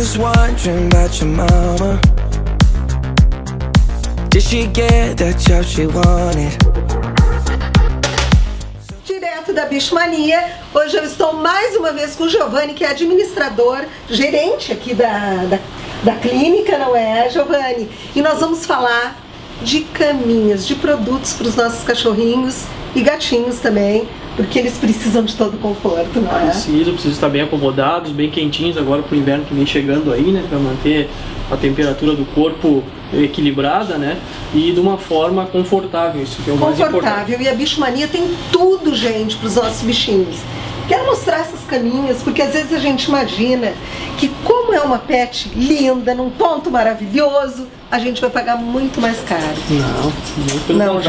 was wondering about your mama. Did she get that job she wanted? Direto da Bichomania, hoje eu estou mais uma vez com o Giovani, que é administrador, gerente aqui da clínica, não é, Giovani? E nós vamos falar de caminhas, de produtos para os nossos cachorrinhos e gatinhos também, porque eles precisam de todo o conforto, não é? Precisam estar bem acomodados, bem quentinhos agora para o inverno que vem chegando aí, né? Para manter a temperatura do corpo equilibrada, né? E de uma forma confortável, isso que é o mais importante. Confortável, e a Bichomania tem tudo, gente, para os nossos bichinhos. Quero mostrar essas caminhas, porque às vezes a gente imagina que como é uma pet linda, num ponto maravilhoso, a gente vai pagar muito mais caro. Não,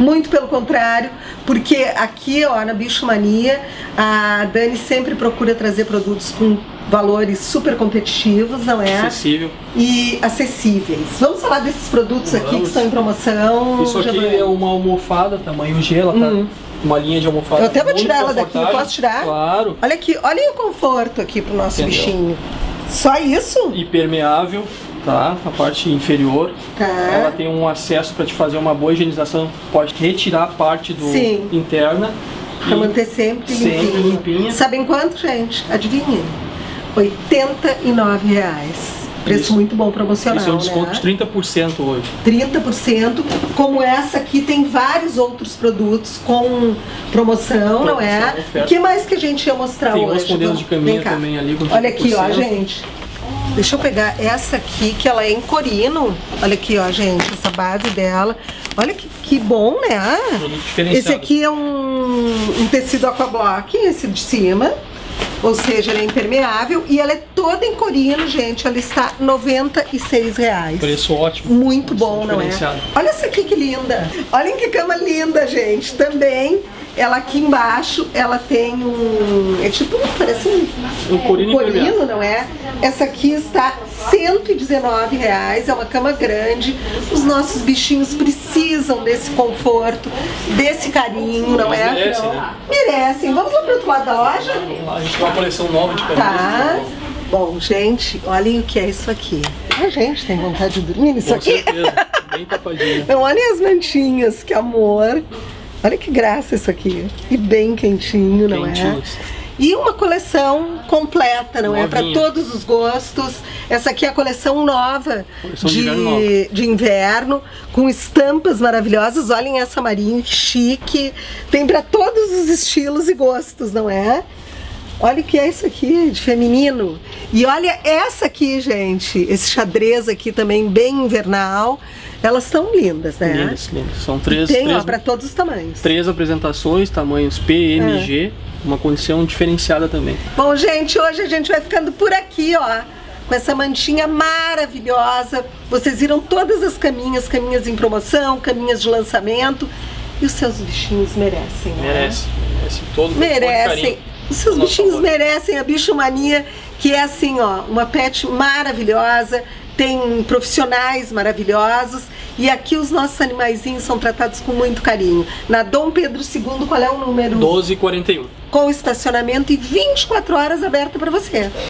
muito pelo contrário, porque aqui, ó, na Bichomania, a Dani sempre procura trazer produtos com valores super competitivos, não é? Acessíveis. Vamos falar desses produtos aqui que estão em promoção. Isso aqui é uma almofada tamanho G, ela tá... Uma linha de almofada. Eu até vou tirar ela daqui, eu posso tirar? Claro. Olha aqui, olha o conforto aqui pro nosso bichinho. Só isso? Impermeável, tá? A parte inferior. Tá. Ela tem um acesso para te fazer uma boa higienização. Pode retirar a parte do interna. Para manter sempre limpinha. Sempre limpinha. Sabem quanto, gente? Adivinha? R$89. Preço muito bom, promocional. Isso é um desconto de 30% hoje. 30%, como essa aqui, tem vários outros produtos com promoção, não é? O que mais que a gente ia mostrar hoje? Tem uns modelos de caminha também ali. Olha aqui, ó, gente. Deixa eu pegar essa aqui, que ela é em corino. Olha aqui, ó, gente, essa base dela. Olha que bom, né? Esse aqui é um tecido aquablock, esse de cima. Ou seja, ela é impermeável e ela é toda em corino, gente. Ela está R$96. Preço ótimo. Muito bom, não é? Olha essa aqui que linda. Olhem que cama linda, gente. Também, ela aqui embaixo, ela tem um... É tipo, parece um corino, não é? Essa aqui está R$119. É uma cama grande. Os nossos bichinhos precisam desse conforto, desse carinho, não é? Merecem, né? Merecem. Vamos lá para o outro lado da loja? Vamos lá, a gente tem uma coleção nova de caminhos. Tá. Bom, gente, olhem o que é isso aqui. A gente tem vontade de dormir nisso aqui. Com certeza, bem tapadinha. Então, olhem as mantinhas, que amor. Olha que graça isso aqui. E bem quentinho, não é? E uma coleção completa, não é? Para todos os gostos. Essa aqui é a coleção nova de inverno, com estampas maravilhosas. Olhem essa marinha, chique. Tem para todos os estilos e gostos, não é? Olha o que é isso aqui de feminino. E olha essa aqui, gente. Esse xadrez aqui também, bem invernal. Elas são lindas, né? Lindas, lindas. São três, ó, para todos os tamanhos. Três apresentações, tamanhos P, M, G. Uma condição diferenciada também. Bom, gente, hoje a gente vai ficando por aqui, ó. Com essa mantinha maravilhosa. Vocês viram todas as caminhas. Caminhas em promoção, caminhas de lançamento. E os seus bichinhos merecem, né? Merecem, merecem. Todo merecem. Os seus bichinhos merecem a Bichomania, que é assim, ó, uma pet maravilhosa, tem profissionais maravilhosos e aqui os nossos animaizinhos são tratados com muito carinho. Na Dom Pedro II, qual é o número? 1241. Com estacionamento e 24 horas aberta para você.